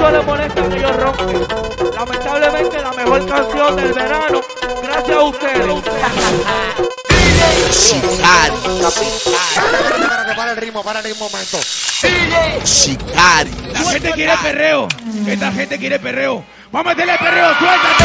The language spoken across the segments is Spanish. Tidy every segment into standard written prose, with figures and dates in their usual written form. mucho les molesta que yo rompe. Lamentablemente la mejor canción del verano. Gracias a ustedes. DJ Sicario. Para el ritmo un momento. DJ Sicario. La gente quiere perreo. Esta gente quiere perreo. Vamos a meterle perreo, suéltate.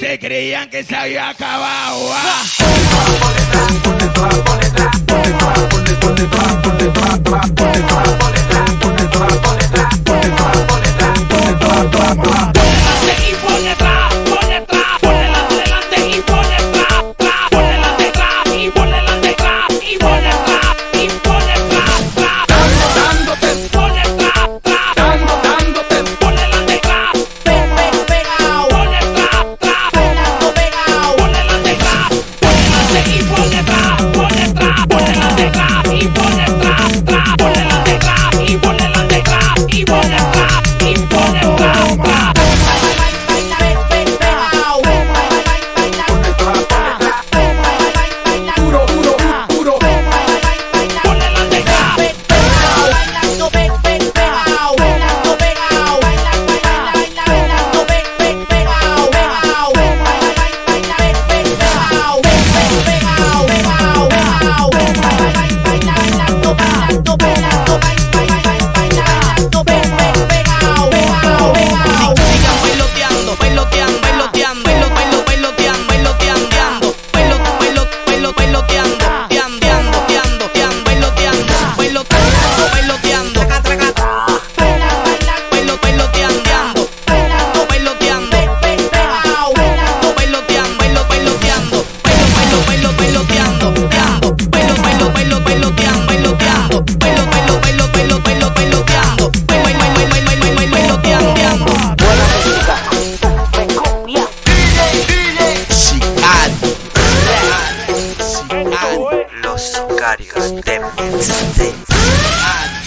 Se creían que se había acabado. Los Sicarios de Mix.